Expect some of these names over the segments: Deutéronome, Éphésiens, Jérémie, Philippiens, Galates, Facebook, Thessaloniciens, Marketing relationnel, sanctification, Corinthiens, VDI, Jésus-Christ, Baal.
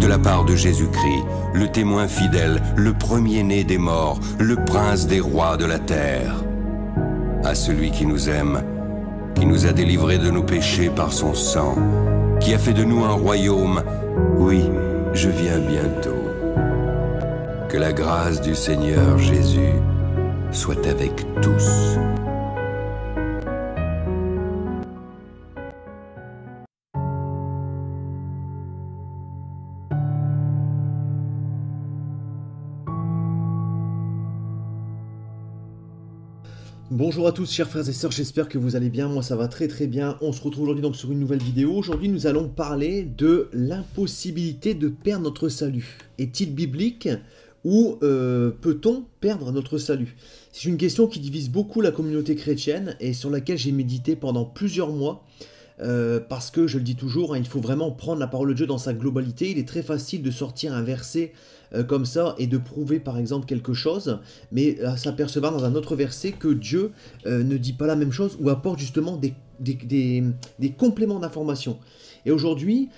de la part de Jésus-Christ, le témoin fidèle, le premier-né des morts, le prince des rois de la terre. À celui qui nous aime, qui nous a délivrés de nos péchés par son sang, qui a fait de nous un royaume, oui, je viens bientôt. Que la grâce du Seigneur Jésus soit avec tous. Bonjour à tous chers frères et sœurs, j'espère que vous allez bien, moi ça va très très bien. On se retrouve aujourd'hui donc sur une nouvelle vidéo. Aujourd'hui nous allons parler de l'impossibilité de perdre notre salut. Est-il biblique ou peut-on perdre notre salut? C'est une question qui divise beaucoup la communauté chrétienne et sur laquelle j'ai médité pendant plusieurs mois. Parce que, je le dis toujours, hein, il faut vraiment prendre la parole de Dieu dans sa globalité. Il est très facile de sortir un verset comme ça et de prouver par exemple quelque chose, mais s'apercevoir dans un autre verset que Dieu ne dit pas la même chose ou apporte justement des compléments d'information. Et aujourd'hui,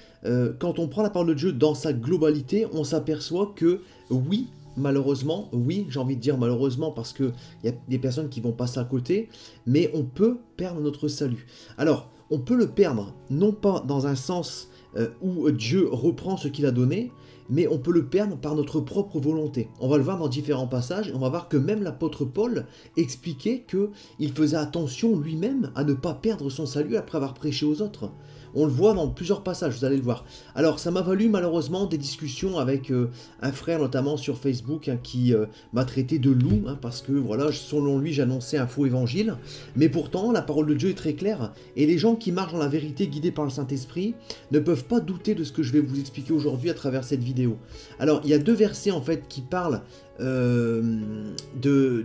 quand on prend la parole de Dieu dans sa globalité, on s'aperçoit que oui, malheureusement, oui, j'ai envie de dire malheureusement parce qu'il y a des personnes qui vont passer à côté, mais on peut perdre notre salut. Alors, on peut le perdre, non pas dans un sens où Dieu reprend ce qu'il a donné, mais on peut le perdre par notre propre volonté. On va le voir dans différents passages, et on va voir que même l'apôtre Paul expliquait qu'il faisait attention lui-même à ne pas perdre son salut après avoir prêché aux autres. On le voit dans plusieurs passages, vous allez le voir. Alors ça m'a valu malheureusement des discussions avec un frère notamment sur Facebook hein, qui m'a traité de loup hein, parce que voilà, selon lui j'annonçais un faux évangile. Mais pourtant la parole de Dieu est très claire et les gens qui marchent dans la vérité guidés par le Saint-Esprit ne peuvent pas douter de ce que je vais vous expliquer aujourd'hui à travers cette vidéo. Alors il y a deux versets en fait qui parlent que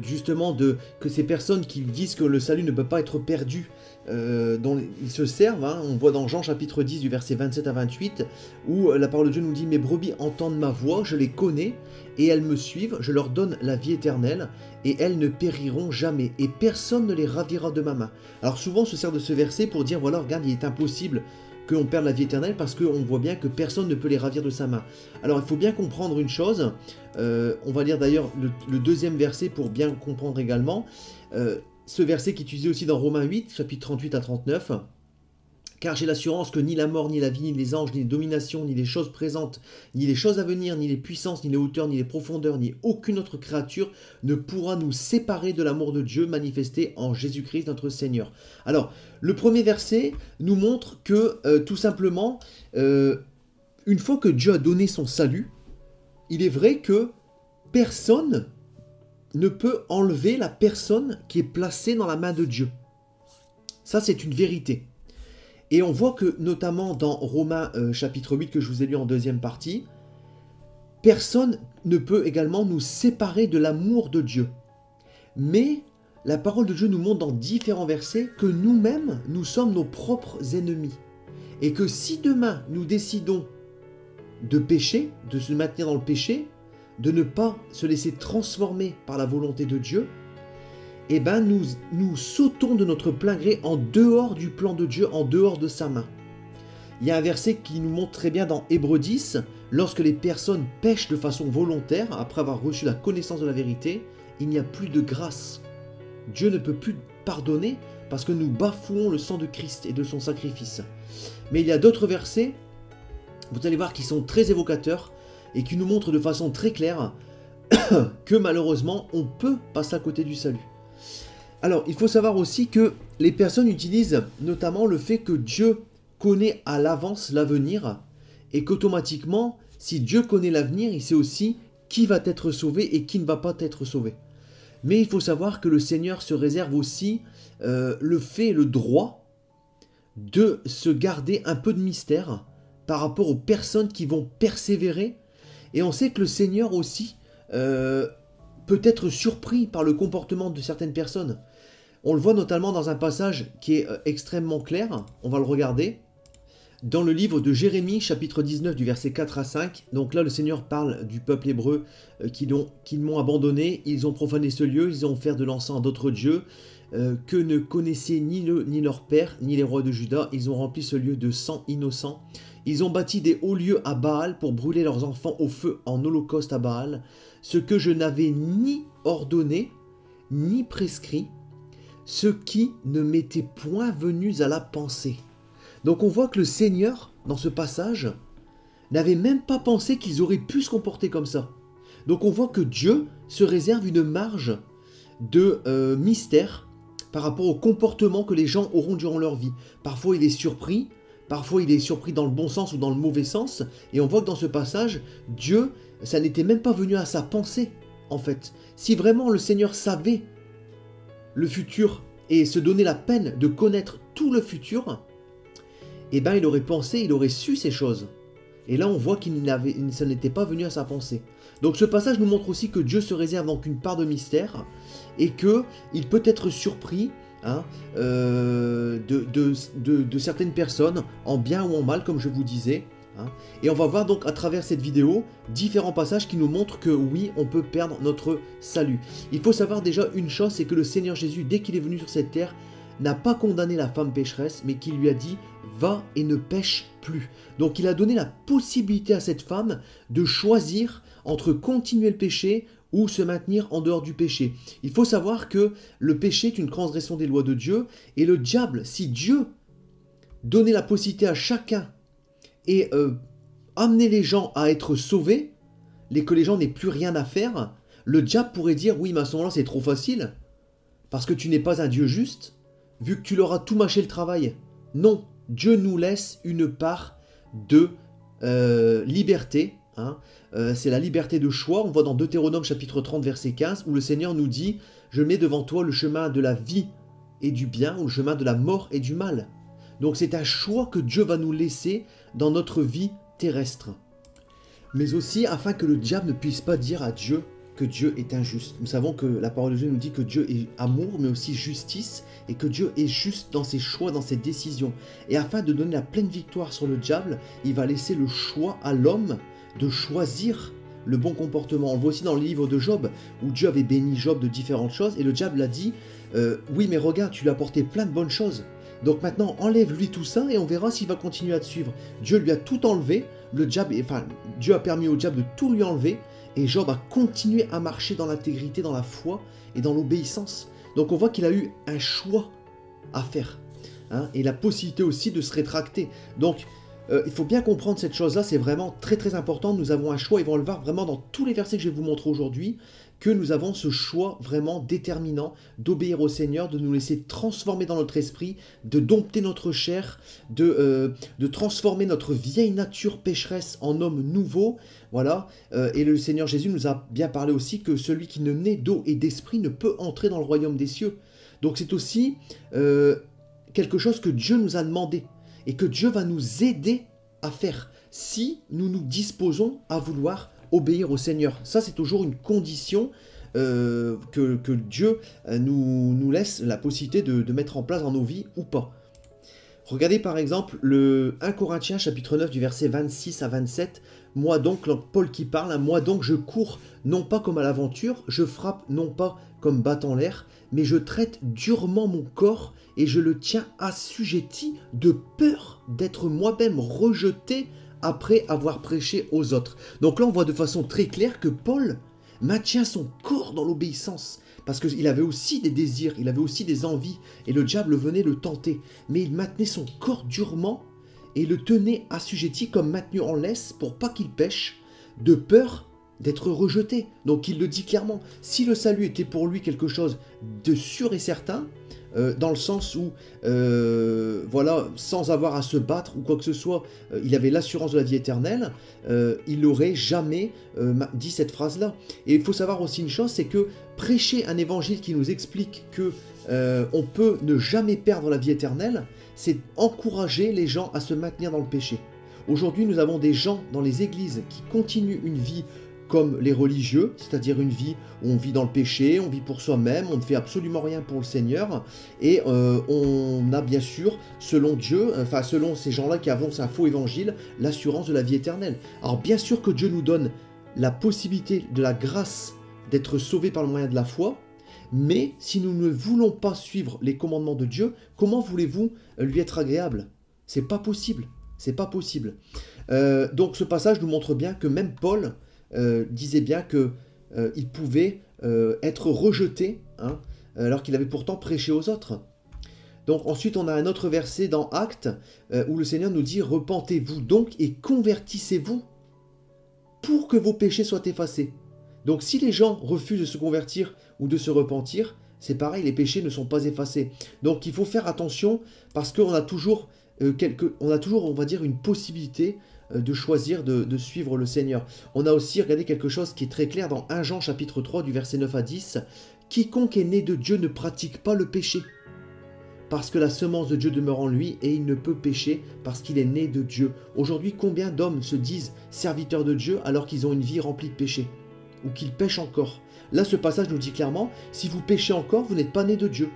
ces personnes qui disent que le salut ne peut pas être perdu, dont ils se servent, hein. On voit dans Jean chapitre 10 du verset 27 à 28 où la parole de Dieu nous dit « Mes brebis entendent ma voix, je les connais et elles me suivent, je leur donne la vie éternelle et elles ne périront jamais et personne ne les ravira de ma main. » Alors souvent on se sert de ce verset pour dire « Voilà, regarde, il est impossible qu'on perde la vie éternelle parce qu'on voit bien que personne ne peut les ravir de sa main. » Alors il faut bien comprendre une chose, on va lire d'ailleurs le deuxième verset pour bien comprendre également, ce verset qui est utilisé aussi dans Romains 8, chapitre 38 à 39. « Car j'ai l'assurance que ni la mort, ni la vie, ni les anges, ni les dominations, ni les choses présentes, ni les choses à venir, ni les puissances, ni les hauteurs, ni les profondeurs, ni aucune autre créature ne pourra nous séparer de l'amour de Dieu manifesté en Jésus-Christ notre Seigneur. » Alors, le premier verset nous montre que, tout simplement, une fois que Dieu a donné son salut, il est vrai que personne ne peut enlever la personne qui est placée dans la main de Dieu. Ça, c'est une vérité. Et on voit que, notamment dans Romains chapitre 8, que je vous ai lu en deuxième partie, personne ne peut également nous séparer de l'amour de Dieu. Mais la parole de Dieu nous montre dans différents versets que nous-mêmes, nous sommes nos propres ennemis. Et que si demain, nous décidons de pécher, de se maintenir dans le péché, de ne pas se laisser transformer par la volonté de Dieu, eh ben nous sautons de notre plein gré en dehors du plan de Dieu, en dehors de sa main. Il y a un verset qui nous montre très bien dans Hébreux 10, lorsque les personnes pêchent de façon volontaire, après avoir reçu la connaissance de la vérité, il n'y a plus de grâce. Dieu ne peut plus pardonner parce que nous bafouons le sang de Christ et de son sacrifice. Mais il y a d'autres versets, vous allez voir, qui sont très évocateurs, et qui nous montre de façon très claire que malheureusement, on peut passer à côté du salut. Alors, il faut savoir aussi que les personnes utilisent notamment le fait que Dieu connaît à l'avance l'avenir et qu'automatiquement, si Dieu connaît l'avenir, il sait aussi qui va être sauvé et qui ne va pas être sauvé. Mais il faut savoir que le Seigneur se réserve aussi le droit de se garder un peu de mystère par rapport aux personnes qui vont persévérer. Et on sait que le Seigneur aussi peut être surpris par le comportement de certaines personnes. On le voit notamment dans un passage qui est extrêmement clair, on va le regarder, dans le livre de Jérémie, chapitre 19, du verset 4 à 5. Donc là, le Seigneur parle du peuple hébreu qui m'ont abandonné, ils ont profané ce lieu, ils ont offert de l'encens à d'autres dieux, que ne connaissaient ni leur père, ni les rois de Juda. Ils ont rempli ce lieu de sang innocent. Ils ont bâti des hauts lieux à Baal pour brûler leurs enfants au feu en holocauste à Baal, ce que je n'avais ni ordonné, ni prescrit, ce qui ne m'était point venu à la pensée. Donc on voit que le Seigneur, dans ce passage, n'avait même pas pensé qu'ils auraient pu se comporter comme ça. Donc on voit que Dieu se réserve une marge de mystère par rapport au comportement que les gens auront durant leur vie. Parfois il est surpris, dans le bon sens ou dans le mauvais sens. Et on voit que dans ce passage, Dieu, ça n'était même pas venu à sa pensée, en fait. Si vraiment le Seigneur savait le futur et se donnait la peine de connaître tout le futur, eh bien il aurait pensé, il aurait su ces choses. Et là on voit qu'il n'avait, ça n'était pas venu à sa pensée. Donc ce passage nous montre aussi que Dieu se réserve donc une part de mystère et qu'il peut être surpris de certaines personnes, en bien ou en mal, comme je vous disais. Et on va voir donc à travers cette vidéo différents passages qui nous montrent que oui, on peut perdre notre salut. Il faut savoir déjà une chose, c'est que le Seigneur Jésus, dès qu'il est venu sur cette terre, n'a pas condamné la femme pécheresse, mais qui lui a dit « va et ne pêche plus ». Donc il a donné la possibilité à cette femme de choisir entre continuer le péché ou se maintenir en dehors du péché. Il faut savoir que le péché est une transgression des lois de Dieu, et le diable, si Dieu donnait la possibilité à chacun et amenait les gens à être sauvés, et que les gens n'aient plus rien à faire, le diable pourrait dire « oui, mais à ce moment-là, c'est trop facile, parce que tu n'es pas un Dieu juste ». Vu que tu leur as tout mâché le travail. Non, Dieu nous laisse une part de liberté. C'est la liberté de choix. On voit dans Deutéronome chapitre 30 verset 15 où le Seigneur nous dit « Je mets devant toi le chemin de la vie et du bien ou le chemin de la mort et du mal. » Donc c'est un choix que Dieu va nous laisser dans notre vie terrestre. Mais aussi afin que le diable ne puisse pas dire à Dieu que Dieu est injuste. Nous savons que la parole de Dieu nous dit que Dieu est amour, mais aussi justice, et que Dieu est juste dans ses choix, dans ses décisions. Et afin de donner la pleine victoire sur le diable, il va laisser le choix à l'homme de choisir le bon comportement. On le voit aussi dans le livre de Job, où Dieu avait béni Job de différentes choses, et le diable a dit « oui, mais regarde, tu lui as apporté plein de bonnes choses. Donc maintenant, enlève-lui tout ça, et on verra s'il va continuer à te suivre. » Dieu lui a tout enlevé, Dieu a permis au diable de tout lui enlever, et Job a continué à marcher dans l'intégrité, dans la foi et dans l'obéissance. Donc on voit qu'il a eu un choix à faire. Et la possibilité aussi de se rétracter. Donc il faut bien comprendre cette chose-là, c'est vraiment très très important. Nous avons un choix, ils vont le voir vraiment dans tous les versets que je vais vous montrer aujourd'hui, que nous avons ce choix vraiment déterminant d'obéir au Seigneur, de nous laisser transformer dans notre esprit, de dompter notre chair, de transformer notre vieille nature pécheresse en homme nouveau. Voilà, et le Seigneur Jésus nous a bien parlé aussi que celui qui ne naît d'eau et d'esprit ne peut entrer dans le royaume des cieux. Donc c'est aussi quelque chose que Dieu nous a demandé et que Dieu va nous aider à faire si nous nous disposons à vouloir obéir au Seigneur. Ça, c'est toujours une condition que Dieu nous laisse la possibilité de mettre en place dans nos vies ou pas. Regardez par exemple le 1 Corinthiens chapitre 9 du verset 26 à 27. « Moi donc, Paul qui parle, hein, « moi donc je cours non pas comme à l'aventure, je frappe non pas comme battant l'air, mais je traite durement mon corps et je le tiens assujetti de peur d'être moi-même rejeté après avoir prêché aux autres. » Donc là on voit de façon très claire que Paul maintient son corps dans l'obéissance, parce qu'il avait aussi des désirs, il avait aussi des envies, et le diable venait le tenter, mais il maintenait son corps durement, et le tenait assujetti comme maintenu en laisse, pour pas qu'il pêche, de peur d'être rejeté. Donc il le dit clairement, si le salut était pour lui quelque chose de sûr et certain, dans le sens où, voilà, sans avoir à se battre ou quoi que ce soit, il avait l'assurance de la vie éternelle, il n'aurait jamais dit cette phrase-là. Et il faut savoir aussi une chose, c'est que prêcher un évangile qui nous explique que on peut ne jamais perdre la vie éternelle, c'est encourager les gens à se maintenir dans le péché. Aujourd'hui, nous avons des gens dans les églises qui continuent une vie comme les religieux, c'est-à-dire une vie où on vit dans le péché, on vit pour soi-même, on ne fait absolument rien pour le Seigneur, et on a bien sûr, selon Dieu, enfin selon ces gens-là qui avancent un faux évangile, l'assurance de la vie éternelle. Alors bien sûr que Dieu nous donne la possibilité de la grâce d'être sauvés par le moyen de la foi, Mais si nous ne voulons pas suivre les commandements de Dieu, comment voulez-vous lui être agréable? C'est pas possible. C'est pas possible. Donc ce passage nous montre bien que même Paul disait bien qu'il pouvait être rejeté, hein, alors qu'il avait pourtant prêché aux autres. Donc ensuite on a un autre verset dans Actes où le Seigneur nous dit « Repentez-vous donc et convertissez-vous pour que vos péchés soient effacés. » Donc si les gens refusent de se convertir ou de se repentir, c'est pareil, les péchés ne sont pas effacés. Donc il faut faire attention parce qu'on a toujours... on va dire, une possibilité de choisir de suivre le Seigneur. On a aussi regardé quelque chose qui est très clair dans 1 Jean chapitre 3 du verset 9 à 10. « Quiconque est né de Dieu ne pratique pas le péché, parce que la semence de Dieu demeure en lui et il ne peut pécher parce qu'il est né de Dieu. » Aujourd'hui, combien d'hommes se disent serviteurs de Dieu alors qu'ils ont une vie remplie de péché ou qu'ils pêchent encore? Là, ce passage nous dit clairement, si vous péchez encore, vous n'êtes pas né de Dieu.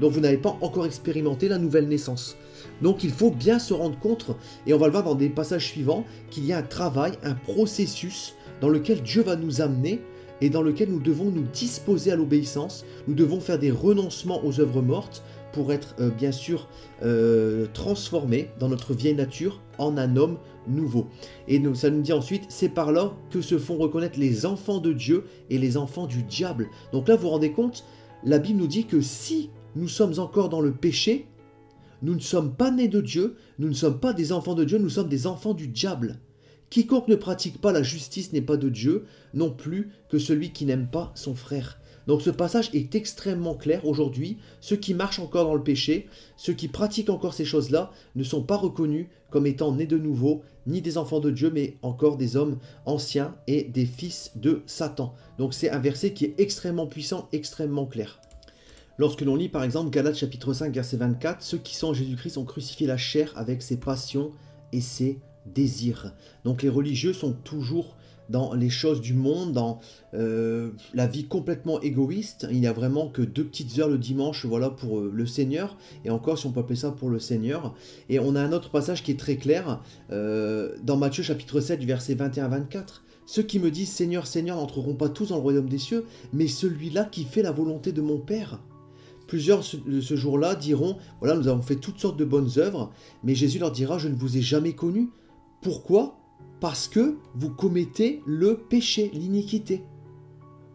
Donc vous n'avez pas encore expérimenté la nouvelle naissance. Donc il faut bien se rendre compte, et on va le voir dans des passages suivants, qu'il y a un travail, un processus dans lequel Dieu va nous amener et dans lequel nous devons nous disposer à l'obéissance. Nous devons faire des renoncements aux œuvres mortes pour être bien sûr transformés dans notre vieille nature en un homme nouveau. Et donc, ça nous dit ensuite, c'est par là que se font reconnaître les enfants de Dieu et les enfants du diable. Donc là vous vous rendez compte, la Bible nous dit que si nous sommes encore dans le péché, nous ne sommes pas nés de Dieu, nous ne sommes pas des enfants de Dieu, nous sommes des enfants du diable. Quiconque ne pratique pas la justice n'est pas de Dieu, non plus que celui qui n'aime pas son frère. Donc ce passage est extrêmement clair aujourd'hui. Ceux qui marchent encore dans le péché, ceux qui pratiquent encore ces choses-là, ne sont pas reconnus comme étant nés de nouveau, ni des enfants de Dieu, mais encore des hommes anciens et des fils de Satan. Donc c'est un verset qui est extrêmement puissant, extrêmement clair. Lorsque l'on lit par exemple Galates chapitre 5 verset 24, ceux qui sont en Jésus-Christ ont crucifié la chair avec ses passions et ses désirs. Donc les religieux sont toujours dans les choses du monde, dans la vie complètement égoïste. Il n'y a vraiment que 2 petites heures le dimanche, voilà, pour le Seigneur. Et encore, si on peut appeler ça pour le Seigneur. Et on a un autre passage qui est très clair dans Matthieu chapitre 7 verset 21 à 24. Ceux qui me disent Seigneur, Seigneur n'entreront pas tous dans le royaume des cieux, mais celui-là qui fait la volonté de mon Père. Plusieurs de ce jour-là diront, voilà, nous avons fait toutes sortes de bonnes œuvres, mais Jésus leur dira, je ne vous ai jamais connus. Pourquoi? Parce que vous commettez le péché, l'iniquité.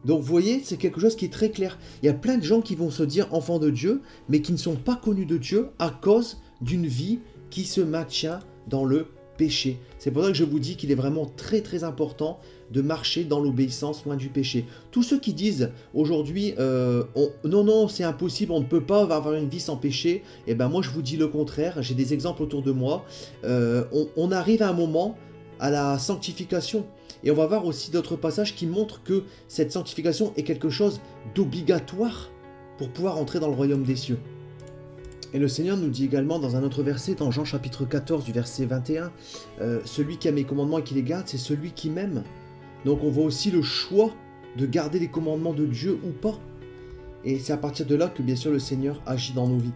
Donc vous voyez, c'est quelque chose qui est très clair. Il y a plein de gens qui vont se dire enfants de Dieu, mais qui ne sont pas connus de Dieu à cause d'une vie qui se maintient dans le péché. C'est pour ça que je vous dis qu'il est vraiment très très important de marcher dans l'obéissance, loin du péché. Tous ceux qui disent aujourd'hui non c'est impossible, on ne peut pas avoir une vie sans péché, et ben moi je vous dis le contraire, j'ai des exemples autour de moi. On arrive à un moment à la sanctification, et on va voir aussi d'autres passages qui montrent que cette sanctification est quelque chose d'obligatoire pour pouvoir entrer dans le royaume des cieux. Et le Seigneur nous dit également dans un autre verset, dans Jean chapitre 14 du verset 21, celui qui a mes commandements et qui les garde, c'est celui qui m'aime. Donc on voit aussi le choix de garder les commandements de Dieu ou pas. Et c'est à partir de là que bien sûr le Seigneur agit dans nos vies.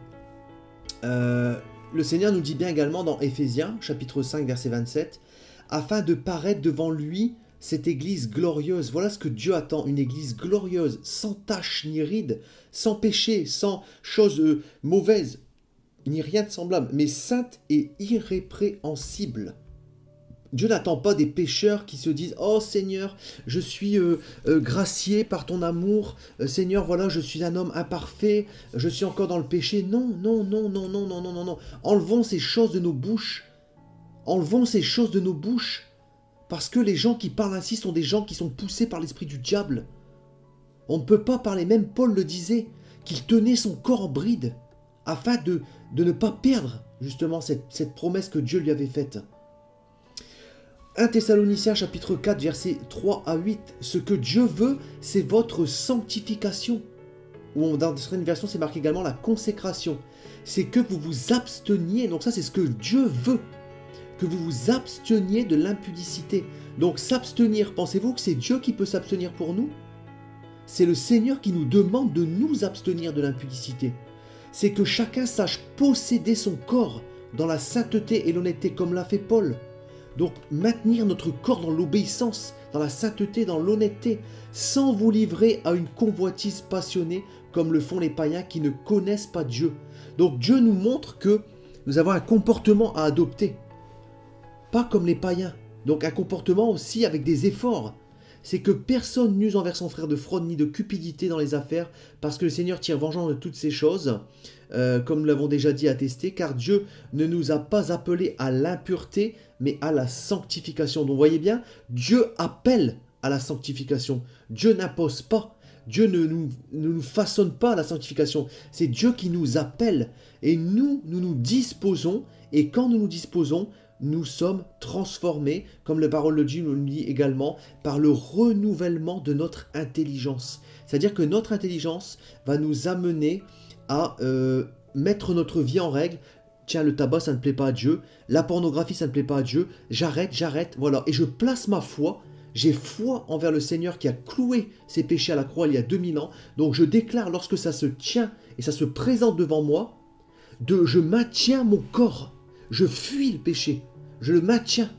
Le Seigneur nous dit bien également dans Éphésiens chapitre 5 verset 27, afin de paraître devant lui cette église glorieuse. Voilà ce que Dieu attend, une église glorieuse, sans tache ni ride, sans péché, sans choses mauvaises, ni rien de semblable, mais sainte et irrépréhensible. Dieu n'attend pas des pécheurs qui se disent « Oh Seigneur, je suis gracié par ton amour, Seigneur, voilà, je suis un homme imparfait, je suis encore dans le péché. » Non, non, non, non, non, non, non, non. Enlevons ces choses de nos bouches. Enlevons ces choses de nos bouches. Parce que les gens qui parlent ainsi sont des gens qui sont poussés par l'esprit du diable. On ne peut pas parler, même Paul le disait, qu'il tenait son corps en bride afin de ne pas perdre justement cette promesse que Dieu lui avait faite. 1 Thessaloniciens chapitre 4 versets 3 à 8, ce que Dieu veut, c'est votre sanctification. Ou dans certaines versions, c'est marqué également la consécration. C'est que vous vous absteniez, donc ça c'est ce que Dieu veut, que vous vous absteniez de l'impudicité. Donc s'abstenir, pensez-vous que c'est Dieu qui peut s'abstenir pour nous? C'est le Seigneur qui nous demande de nous abstenir de l'impudicité. C'est que chacun sache posséder son corps dans la sainteté et l'honnêteté comme l'a fait Paul. Donc maintenir notre corps dans l'obéissance, dans la sainteté, dans l'honnêteté, sans vous livrer à une convoitise passionnée comme le font les païens qui ne connaissent pas Dieu. Donc Dieu nous montre que nous avons un comportement à adopter, pas comme les païens. Donc un comportement aussi avec des efforts. C'est que personne n'use envers son frère de fraude ni de cupidité dans les affaires, parce que le Seigneur tire vengeance de toutes ces choses, comme nous l'avons déjà dit, attesté, car Dieu ne nous a pas appelés à l'impureté, mais à la sanctification. Donc vous voyez bien, Dieu appelle à la sanctification, Dieu n'impose pas. Dieu ne nous façonne pas à la sanctification, c'est Dieu qui nous appelle. Et nous disposons, et quand nous nous disposons, nous sommes transformés, comme la parole de Dieu nous le dit également, par le renouvellement de notre intelligence. C'est-à-dire que notre intelligence va nous amener à mettre notre vie en règle. Tiens, le tabac, ça ne plaît pas à Dieu. La pornographie, ça ne plaît pas à Dieu. J'arrête, voilà. Et je place ma foi. J'ai foi envers le Seigneur qui a cloué ses péchés à la croix il y a 2000 ans. Donc je déclare, lorsque ça se tient et ça se présente devant moi, je maintiens mon corps. Je fuis le péché. Je le maintiens.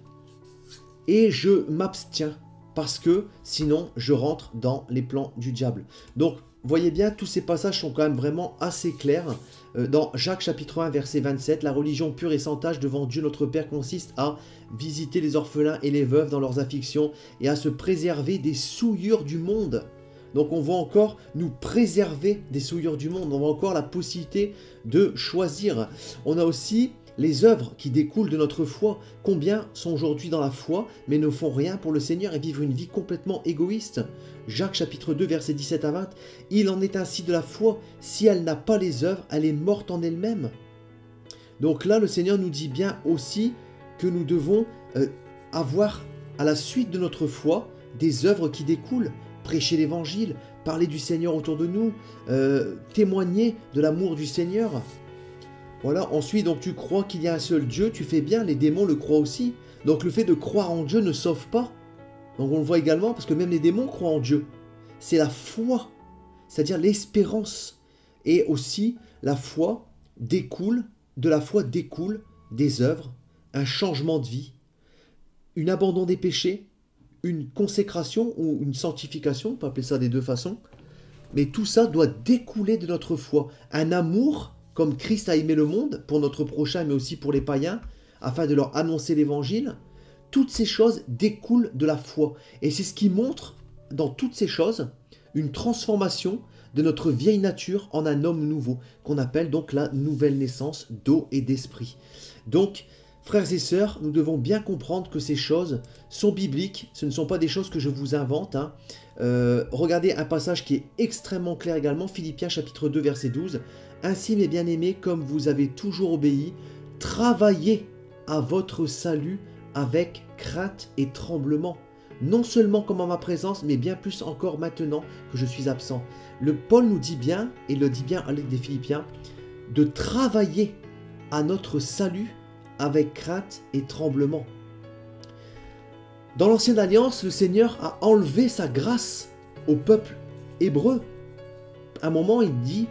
Et je m'abstiens. Parce que sinon, je rentre dans les plans du diable. Donc, voyez bien, tous ces passages sont quand même vraiment assez clairs. Dans Jacques chapitre 1, verset 27, « La religion pure et sans tache devant Dieu notre Père consiste à visiter les orphelins et les veuves dans leurs afflictions et à se préserver des souillures du monde. » Donc on voit encore nous préserver des souillures du monde. On voit encore la possibilité de choisir. On a aussi les œuvres qui découlent de notre foi. Combien sont aujourd'hui dans la foi, mais ne font rien pour le Seigneur et vivent une vie complètement égoïste. Jacques chapitre 2, verset 17 à 20. « Il en est ainsi de la foi. Si elle n'a pas les œuvres, elle est morte en elle-même. » Donc là, le Seigneur nous dit bien aussi que nous devons avoir, à la suite de notre foi, des œuvres qui découlent. Prêcher l'évangile, parler du Seigneur autour de nous, témoigner de l'amour du Seigneur. Voilà, ensuite, donc tu crois qu'il y a un seul Dieu, tu fais bien, les démons le croient aussi. Donc le fait de croire en Dieu ne sauve pas. Donc on le voit également, parce que même les démons croient en Dieu. C'est la foi, c'est-à-dire l'espérance. Et aussi, de la foi découle des œuvres, un changement de vie, un abandon des péchés, une consécration ou une sanctification, on peut appeler ça des deux façons. Mais tout ça doit découler de notre foi. Un amour, comme Christ a aimé le monde, pour notre prochain, mais aussi pour les païens, afin de leur annoncer l'évangile. Toutes ces choses découlent de la foi. Et c'est ce qui montre, dans toutes ces choses, une transformation de notre vieille nature en un homme nouveau, qu'on appelle donc la nouvelle naissance d'eau et d'esprit. Donc, frères et sœurs, nous devons bien comprendre que ces choses sont bibliques. Ce ne sont pas des choses que je vous invente, hein. Regardez un passage qui est extrêmement clair également, Philippiens chapitre 2, verset 12. « Ainsi, mes bien-aimés, comme vous avez toujours obéi, travaillez à votre salut avec crainte et tremblement, non seulement comme en ma présence, mais bien plus encore maintenant que je suis absent. » Le Paul nous dit bien, et le dit bien à l'aide des Philippiens, de travailler à notre salut avec crainte et tremblement. Dans l'Ancienne Alliance, le Seigneur a enlevé sa grâce au peuple hébreu. À un moment, il dit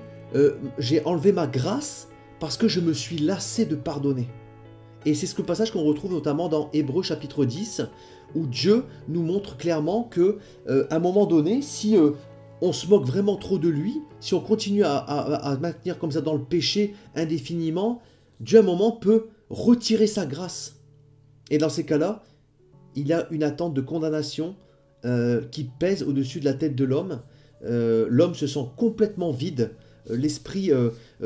j'ai enlevé ma grâce parce que je me suis lassé de pardonner. Et c'est ce passage qu'on retrouve notamment dans Hébreux chapitre 10, où Dieu nous montre clairement que, à un moment donné, si on se moque vraiment trop de lui, si on continue à maintenir comme ça dans le péché indéfiniment, Dieu à un moment peut retirer sa grâce. Et dans ces cas-là, il y a une attente de condamnation qui pèse au-dessus de la tête de l'homme. L'homme se sent complètement vide. L'esprit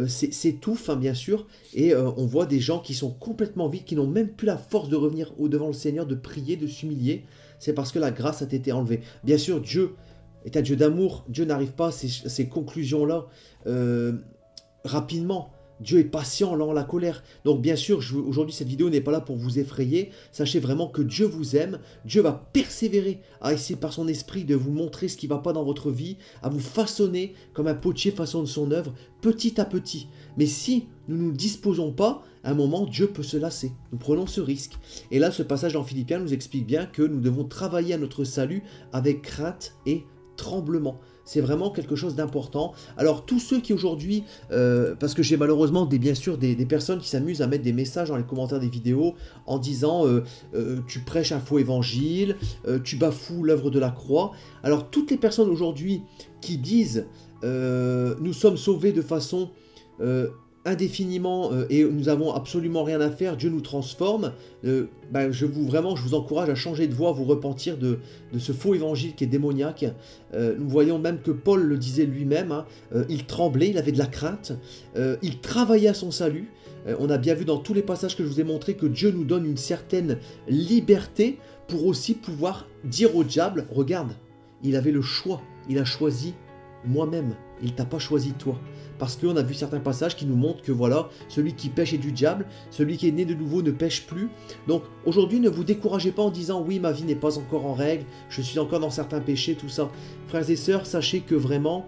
s'étouffe, hein, bien sûr, et on voit des gens qui sont complètement vides, qui n'ont même plus la force de revenir devant le Seigneur, de prier, de s'humilier. C'est parce que la grâce a été enlevée. Bien sûr, Dieu est un Dieu d'amour. Dieu n'arrive pas à ces conclusions-là rapidement. Dieu est patient, lent à la colère. Donc bien sûr, aujourd'hui, cette vidéo n'est pas là pour vous effrayer. Sachez vraiment que Dieu vous aime. Dieu va persévérer à essayer par son esprit de vous montrer ce qui ne va pas dans votre vie, à vous façonner comme un potier façonne son œuvre, petit à petit. Mais si nous ne nous disposons pas, à un moment, Dieu peut se lasser. Nous prenons ce risque. Et là, ce passage dans Philippiens nous explique bien que nous devons travailler à notre salut avec crainte et tremblement. C'est vraiment quelque chose d'important. Alors tous ceux qui aujourd'hui, parce que j'ai malheureusement bien sûr des personnes qui s'amusent à mettre des messages dans les commentaires des vidéos en disant tu prêches un faux évangile, tu bafoues l'œuvre de la croix. Alors toutes les personnes aujourd'hui qui disent nous sommes sauvés de façon indéfiniment et nous n'avons absolument rien à faire, Dieu nous transforme, je vous encourage à changer de voie, à vous repentir de ce faux évangile qui est démoniaque. Nous voyons même que Paul le disait lui-même, hein, il tremblait, il avait de la crainte, il travaillait à son salut. On a bien vu dans tous les passages que je vous ai montrés que Dieu nous donne une certaine liberté pour aussi pouvoir dire au diable, regarde, il avait le choix, il a choisi moi-même, il t'a pas choisi toi. Parce qu'on a vu certains passages qui nous montrent que voilà, celui qui pêche est du diable, celui qui est né de nouveau ne pêche plus. Donc aujourd'hui, ne vous découragez pas en disant oui, ma vie n'est pas encore en règle, je suis encore dans certains péchés, tout ça. Frères et sœurs, sachez que vraiment,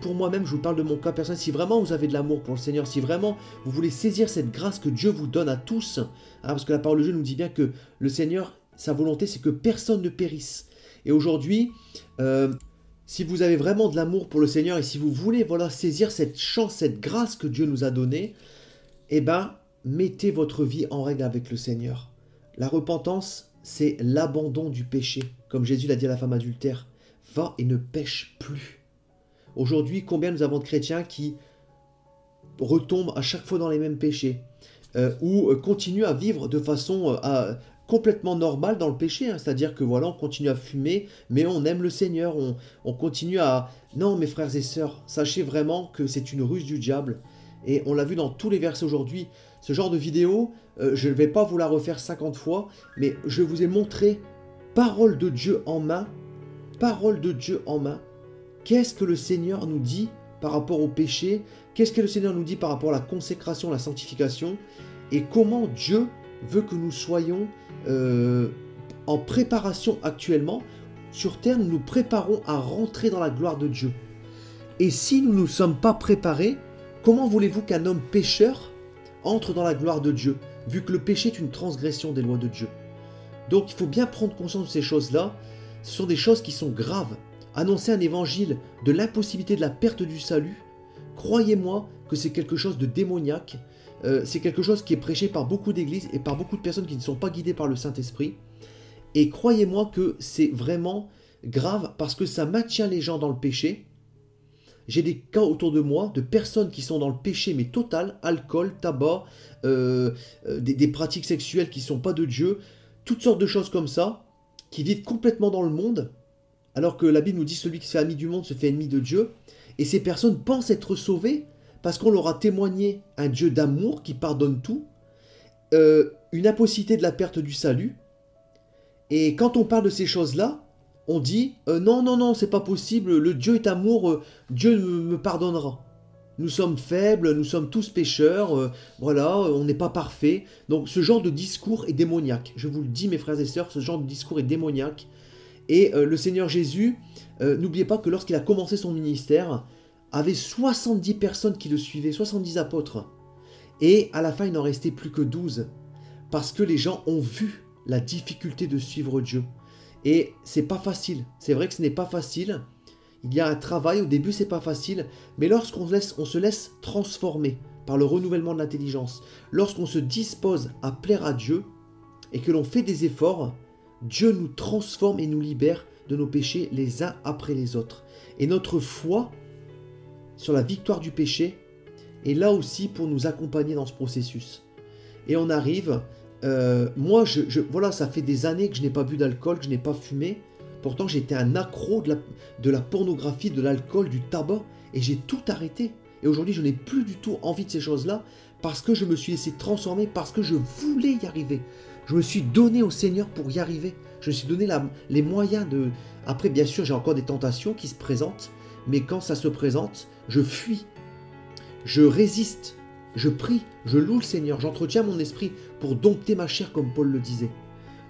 pour moi-même, je vous parle de mon cas personnel. Si vraiment vous avez de l'amour pour le Seigneur, si vraiment vous voulez saisir cette grâce que Dieu vous donne à tous, hein, parce que la parole de Dieu nous dit bien que le Seigneur, sa volonté, c'est que personne ne périsse. Et aujourd'hui, si vous avez vraiment de l'amour pour le Seigneur et si vous voulez saisir cette chance, cette grâce que Dieu nous a donnée, eh ben, mettez votre vie en règle avec le Seigneur. La repentance, c'est l'abandon du péché. Comme Jésus l'a dit à la femme adultère, « Va et ne pêche plus ». Aujourd'hui, combien nous avons de chrétiens qui retombent à chaque fois dans les mêmes péchés ou continuent à vivre de façon complètement normal dans le péché, hein. C'est-à-dire que voilà, on continue à fumer, mais on aime le Seigneur, on continue à... Non, mes frères et sœurs, sachez vraiment que c'est une ruse du diable, et on l'a vu dans tous les versets aujourd'hui. Ce genre de vidéo, je ne vais pas vous la refaire 50 fois, mais je vous ai montré, parole de Dieu en main, parole de Dieu en main, qu'est-ce que le Seigneur nous dit par rapport au péché, qu'est-ce que le Seigneur nous dit par rapport à la consécration, la sanctification, et comment Dieu veut que nous soyons en préparation actuellement. Sur terre, nous nous préparons à rentrer dans la gloire de Dieu. Et si nous ne nous sommes pas préparés, comment voulez-vous qu'un homme pécheur entre dans la gloire de Dieu, vu que le péché est une transgression des lois de Dieu? Donc il faut bien prendre conscience de ces choses-là. Ce sont des choses qui sont graves. Annoncer un évangile de l'impossibilité de la perte du salut, croyez-moi que c'est quelque chose de démoniaque. C'est quelque chose qui est prêché par beaucoup d'églises et par beaucoup de personnes qui ne sont pas guidées par le Saint-Esprit. Et croyez-moi que c'est vraiment grave parce que ça maintient les gens dans le péché. J'ai des cas autour de moi de personnes qui sont dans le péché mais total, alcool, tabac, des pratiques sexuelles qui ne sont pas de Dieu, toutes sortes de choses comme ça, qui vivent complètement dans le monde, alors que la Bible nous dit celui qui se fait ami du monde se fait ennemi de Dieu. Et ces personnes pensent être sauvées parce qu'on leur a témoigné un Dieu d'amour qui pardonne tout, une impossibilité de la perte du salut. Et quand on parle de ces choses-là, on dit non, non, non, c'est pas possible, le Dieu est amour, Dieu me pardonnera. Nous sommes faibles, nous sommes tous pécheurs, voilà, on n'est pas parfait. Donc ce genre de discours est démoniaque. Je vous le dis, mes frères et sœurs, ce genre de discours est démoniaque. Et le Seigneur Jésus, n'oubliez pas que lorsqu'il a commencé son ministère, avait 70 personnes qui le suivaient, 70 apôtres. Et à la fin, il n'en restait plus que 12. Parce que les gens ont vu la difficulté de suivre Dieu. Et c'est pas facile. C'est vrai que ce n'est pas facile. Il y a un travail. Au début, c'est pas facile. Mais lorsqu'on se laisse transformer par le renouvellement de l'intelligence, lorsqu'on se dispose à plaire à Dieu et que l'on fait des efforts, Dieu nous transforme et nous libère de nos péchés les uns après les autres. Et notre foi sur la victoire du péché, et là aussi pour nous accompagner dans ce processus. Et on arrive, moi, voilà, ça fait des années que je n'ai pas bu d'alcool, que je n'ai pas fumé, pourtant j'étais un accro de la pornographie, de l'alcool, du tabac, et j'ai tout arrêté. Et aujourd'hui, je n'ai plus du tout envie de ces choses-là, parce que je me suis laissé transformer, parce que je voulais y arriver. Je me suis donné au Seigneur pour y arriver. Je me suis donné les moyens de... Après, bien sûr, j'ai encore des tentations qui se présentent, mais quand ça se présente, je fuis, je résiste, je prie, je loue le Seigneur, j'entretiens mon esprit pour dompter ma chair comme Paul le disait.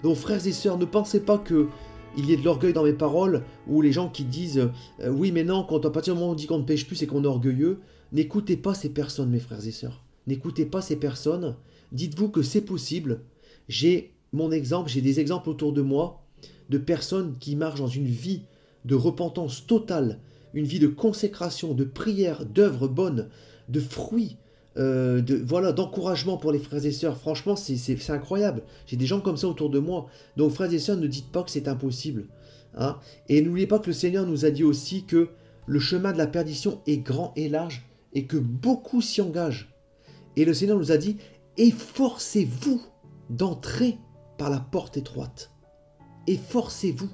Donc frères et sœurs, ne pensez pas qu'il y ait de l'orgueil dans mes paroles ou les gens qui disent « oui mais non, quand à partir du moment où on dit qu'on ne pêche plus, c'est qu'on est orgueilleux », n'écoutez pas ces personnes mes frères et sœurs, n'écoutez pas ces personnes, dites-vous que c'est possible. J'ai mon exemple, j'ai des exemples autour de moi de personnes qui marchent dans une vie de repentance totale, une vie de consécration, de prière, d'œuvres bonnes, de fruits, d'encouragement pour les frères et sœurs. Franchement, c'est incroyable. J'ai des gens comme ça autour de moi. Donc, frères et sœurs, ne dites pas que c'est impossible. Hein? Et n'oubliez pas que le Seigneur nous a dit aussi que le chemin de la perdition est grand et large et que beaucoup s'y engagent. Et le Seigneur nous a dit « Efforcez-vous d'entrer par la porte étroite. » Efforcez-vous.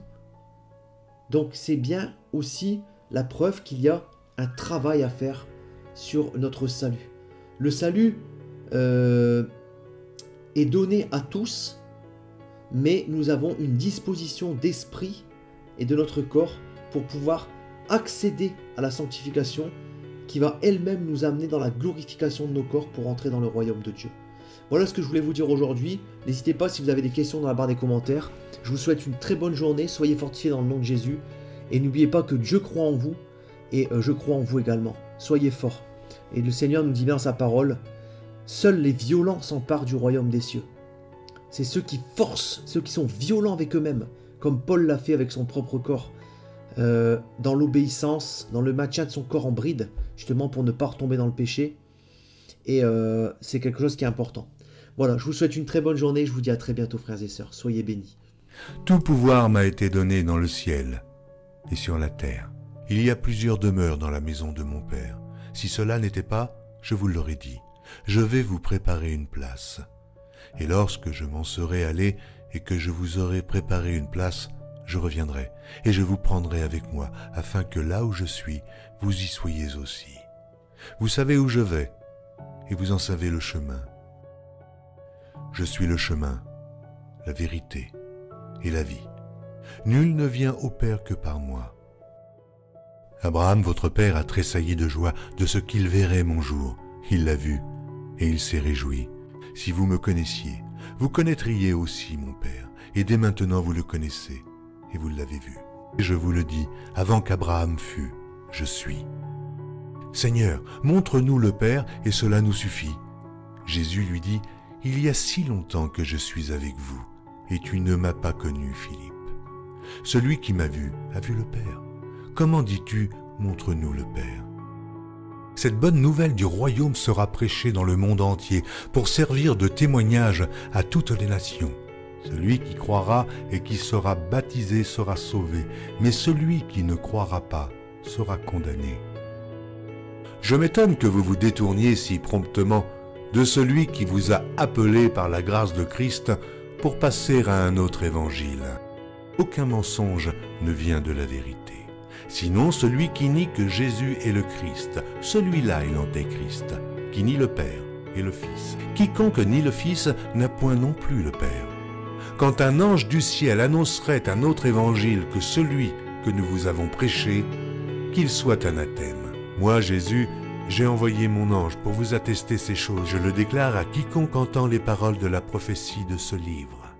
Donc, c'est bien aussi la preuve qu'il y a un travail à faire sur notre salut. Le salut est donné à tous, mais nous avons une disposition d'esprit et de notre corps pour pouvoir accéder à la sanctification qui va elle-même nous amener dans la glorification de nos corps pour entrer dans le royaume de Dieu. Voilà ce que je voulais vous dire aujourd'hui. N'hésitez pas si vous avez des questions dans la barre des commentaires. Je vous souhaite une très bonne journée. Soyez fortifiés dans le nom de Jésus. Et n'oubliez pas que Dieu croit en vous et je crois en vous également. Soyez forts. Et le Seigneur nous dit bien sa parole, seuls les violents s'emparent du royaume des cieux. C'est ceux qui forcent, ceux qui sont violents avec eux-mêmes, comme Paul l'a fait avec son propre corps, dans l'obéissance, dans le maintien de son corps en bride, justement pour ne pas retomber dans le péché. Et c'est quelque chose qui est important. Voilà, je vous souhaite une très bonne journée, je vous dis à très bientôt frères et sœurs, soyez bénis. Tout pouvoir m'a été donné dans le ciel et sur la terre. Il y a plusieurs demeures dans la maison de mon Père. Si cela n'était pas, je vous l'aurais dit. Je vais vous préparer une place. Et lorsque je m'en serai allé et que je vous aurai préparé une place, je reviendrai et je vous prendrai avec moi, afin que là où je suis, vous y soyez aussi. Vous savez où je vais et vous en savez le chemin. Je suis le chemin, la vérité et la vie. Nul ne vient au Père que par moi. Abraham, votre père, a tressailli de joie de ce qu'il verrait mon jour. Il l'a vu et il s'est réjoui. Si vous me connaissiez, vous connaîtriez aussi mon Père. Et dès maintenant vous le connaissez et vous l'avez vu. Et je vous le dis, avant qu'Abraham fût, je suis. Seigneur, montre-nous le Père et cela nous suffit. Jésus lui dit, il y a si longtemps que je suis avec vous et tu ne m'as pas connu, Philippe. Celui qui m'a vu le Père. Comment dis-tu, montre-nous le Père? Cette bonne nouvelle du royaume sera prêchée dans le monde entier pour servir de témoignage à toutes les nations. Celui qui croira et qui sera baptisé sera sauvé, mais celui qui ne croira pas sera condamné. Je m'étonne que vous vous détourniez si promptement de celui qui vous a appelé par la grâce de Christ pour passer à un autre évangile. Aucun mensonge ne vient de la vérité. Sinon, celui qui nie que Jésus est le Christ, celui-là est l'antéchrist, qui nie le Père et le Fils. Quiconque nie le Fils n'a point non plus le Père. Quand un ange du ciel annoncerait un autre évangile que celui que nous vous avons prêché, qu'il soit anathème. Moi, Jésus, j'ai envoyé mon ange pour vous attester ces choses. Je le déclare à quiconque entend les paroles de la prophétie de ce livre.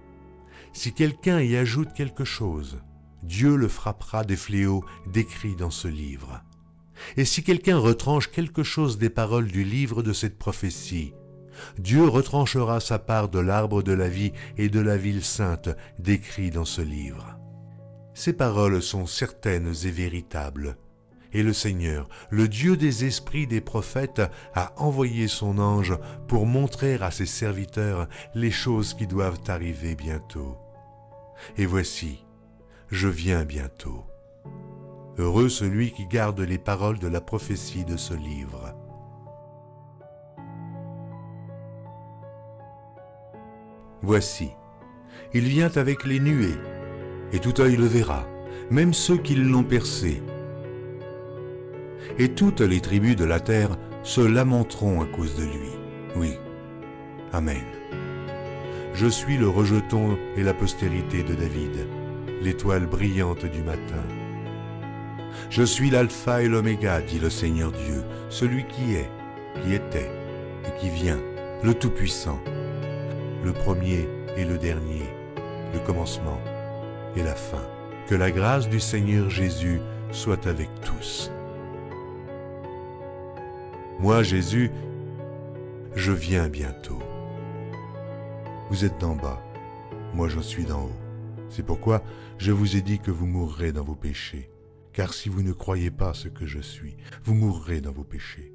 Si quelqu'un y ajoute quelque chose, Dieu le frappera des fléaux décrits dans ce livre. Et si quelqu'un retranche quelque chose des paroles du livre de cette prophétie, Dieu retranchera sa part de l'arbre de la vie et de la ville sainte décrits dans ce livre. Ces paroles sont certaines et véritables. Et le Seigneur, le Dieu des esprits des prophètes, a envoyé son ange pour montrer à ses serviteurs les choses qui doivent arriver bientôt. Et voici, je viens bientôt. Heureux celui qui garde les paroles de la prophétie de ce livre. Voici, il vient avec les nuées, et tout œil le verra, même ceux qui l'ont percé. Et toutes les tribus de la terre se lamenteront à cause de lui. Oui. Amen. Je suis le rejeton et la postérité de David, l'étoile brillante du matin. Je suis l'alpha et l'oméga, dit le Seigneur Dieu, celui qui est, qui était et qui vient, le Tout-Puissant, le premier et le dernier, le commencement et la fin. Que la grâce du Seigneur Jésus soit avec tous. Moi, Jésus, je viens bientôt. Vous êtes d'en bas, moi je suis d'en haut. C'est pourquoi je vous ai dit que vous mourrez dans vos péchés. car si vous ne croyez pas ce que je suis, vous mourrez dans vos péchés.